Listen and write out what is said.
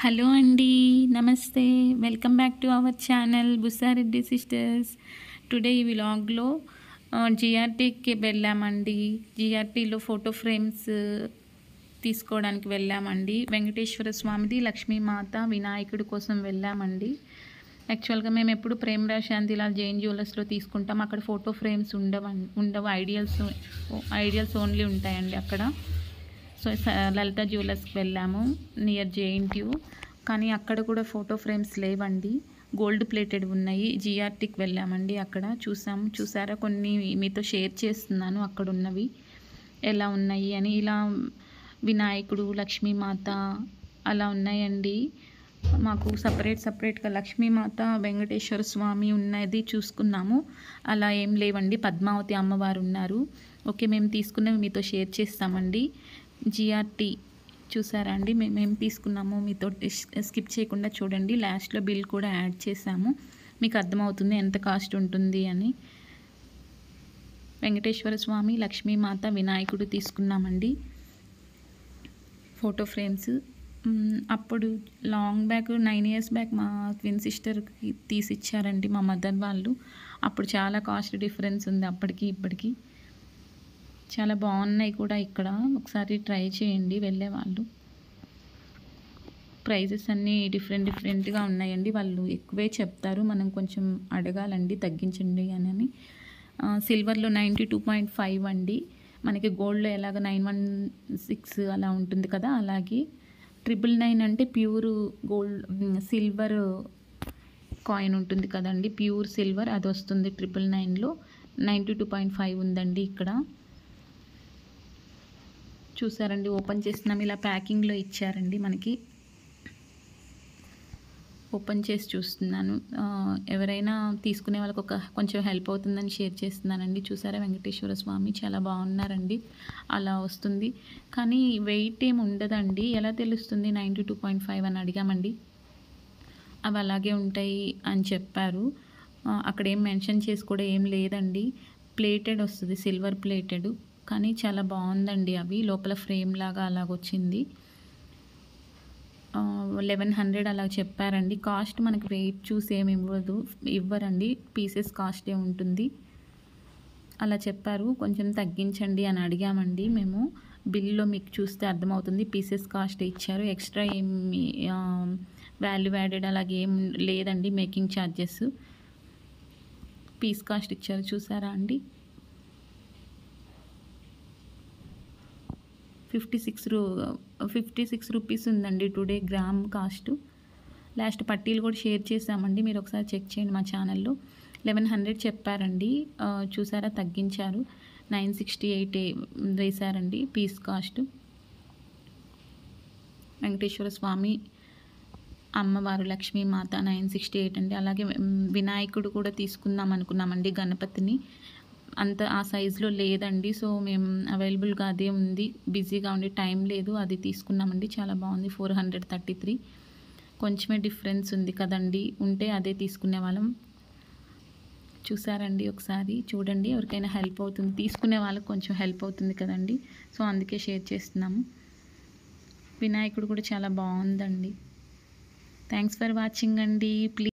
hello అండి నమస్తే welcome back to our channel Bussareddy sisters today ఈ వ్లాగ్లో జిఆర్టీకి వెళ్ళామండి జిఆర్టీలో ఫోటో ఫ్రేమ్స్ తీసుకోవడానికి వెళ్ళామండి వెంకటేశ్వర స్వామిది లక్ష్మీ మాత వినాయకుడి కోసం వెళ్ళామండి యాక్చువల్గా మేము ఎప్పుడు ప్రేమరా శాంతిలాల్ జైన్ జ్యువెలర్స్లో తీసుకుంటాం అక్కడ ఫోటో ఫ్రేమ్స్ ఉండవు ఐడియల్స్ ఓన్లీ ఉంటాయండి అక్కడ సో లలిత జ్యువెలర్స్కి వెళ్ళాము నియర్ జేఎన్టీయూ కానీ అక్కడ కూడా ఫోటో ఫ్రేమ్స్ లేవండి గోల్డ్ ప్లేటెడ్ ఉన్నాయి జిఆర్టీకి వెళ్ళామండి అక్కడ చూసారా కొన్ని మీతో షేర్ చేస్తున్నాను అక్కడ ఉన్నవి ఎలా ఉన్నాయి అని ఇలా వినాయకుడు లక్ష్మీమాత అలా ఉన్నాయండి మాకు సపరేట్గా లక్ష్మీమాత వెంకటేశ్వర స్వామి ఉన్నది చూసుకున్నాము అలా ఏం లేవండి పద్మావతి అమ్మవారు ఉన్నారు ఓకే మేము తీసుకున్నవి మీతో షేర్ చేస్తామండి జిఆర్టీ చూసారా అండి మేమేం తీసుకున్నామో మీతో స్కిప్ చేయకుండా చూడండి లాస్ట్లో బిల్ కూడా యాడ్ చేసాము మీకు అర్థమవుతుంది ఎంత కాస్ట్ ఉంటుంది అని వెంకటేశ్వర స్వామి లక్ష్మీమాత వినాయకుడు తీసుకున్నామండి ఫోటో ఫ్రేమ్స్ అప్పుడు లాంగ్ బ్యాక్ 9 years బ్యాక్ మా ట్విన్ సిస్టర్కి తీసిచ్చారండి మా మదర్ వాళ్ళు అప్పుడు చాలా కాస్ట్ డిఫరెన్స్ ఉంది అప్పటికి ఇప్పటికి చాలా బాగున్నాయి కూడా ఇక్కడ ఒకసారి ట్రై చేయండి వెళ్ళేవాళ్ళు ప్రైజెస్ అన్నీ డిఫరెంట్గా ఉన్నాయండి వాళ్ళు ఎక్కువే చెప్తారు మనం కొంచెం అడగాలండి తగ్గించండి అని సిల్వర్లో 92.5 అండి మనకి గోల్డ్లో ఎలాగ 916 అలా ఉంటుంది కదా అలాగే 999 అంటే ప్యూర్ గోల్డ్ సిల్వర్ కాయిన్ ఉంటుంది కదండి ప్యూర్ సిల్వర్ అది వస్తుంది 999లో 92.5 ఉందండి ఇక్కడ చూసారండి ఓపెన్ చేసినాం ఇలా ప్యాకింగ్లో ఇచ్చారండి మనకి ఓపెన్ చేసి చూస్తున్నాను ఎవరైనా తీసుకునే వాళ్ళకి ఒక కొంచెం హెల్ప్ అవుతుందని షేర్ చేస్తున్నానండి చూసారా వెంకటేశ్వర స్వామి చాలా బాగున్నారండి అలా వస్తుంది కానీ వెయిట్ ఏమి ఉండదండి ఎలా తెలుస్తుంది 92.5 అని అడిగామండి అవి అలాగే ఉంటాయి అని చెప్పారు అక్కడ ఏం మెన్షన్ చేసి కూడా ఏం లేదండి ప్లేటెడ్ వస్తుంది సిల్వర్ ప్లేటెడ్ కానీ చాలా బాగుందండి అవి లోపల ఫ్రేమ్ లాగా అలాగొచ్చింది 1100 అలా చెప్పారండి కాస్ట్ మనకి వెయిట్ చూసి ఏమి ఇవ్వరండి పీసెస్ కాస్టే ఉంటుంది అలా చెప్పారు కొంచెం తగ్గించండి అని అడిగామండి మేము బిల్లో మీకు చూస్తే అర్థమవుతుంది పీసెస్ కాస్ట్ ఇచ్చారు ఎక్స్ట్రా ఏమి వాల్యూ యాడెడ్ అలాగే ఏం లేదండి మేకింగ్ ఛార్జెస్ పీస్ కాస్ట్ ఇచ్చారు చూసారా అండి 56 రూపీస్ ఉందండి టుడే గ్రామ్ కాస్ట్ లాస్ట్ పట్టీలు కూడా షేర్ చేసామండి మీరు ఒకసారి చెక్ చేయండి మా ఛానల్లో 1100 చెప్పారండి చూసారా తగ్గించారు 968 వేశారండి పీస్ కాస్ట్ వెంకటేశ్వర స్వామి అమ్మవారు లక్ష్మీమాత 968 అండి అలాగే వినాయకుడు కూడా తీసుకుందాం అనుకున్నామండి గణపతిని అంత ఆ సైజులో లేదండి సో మేము అవైలబుల్గా అదే ఉంది బిజీగా ఉండే టైం లేదు అది తీసుకున్నామండి చాలా బాగుంది 433 కొంచెమే డిఫరెన్స్ ఉంది కదండి ఉంటే అదే తీసుకునే వాళ్ళం చూసారండి ఒకసారి చూడండి ఎవరికైనా హెల్ప్ అవుతుంది తీసుకునే వాళ్ళకి కొంచెం హెల్ప్ అవుతుంది కదండి సో అందుకే షేర్ చేస్తున్నాము వినాయకుడు కూడా చాలా బాగుందండి థ్యాంక్స్ ఫర్ వాచింగ్ అండి ప్లీజ్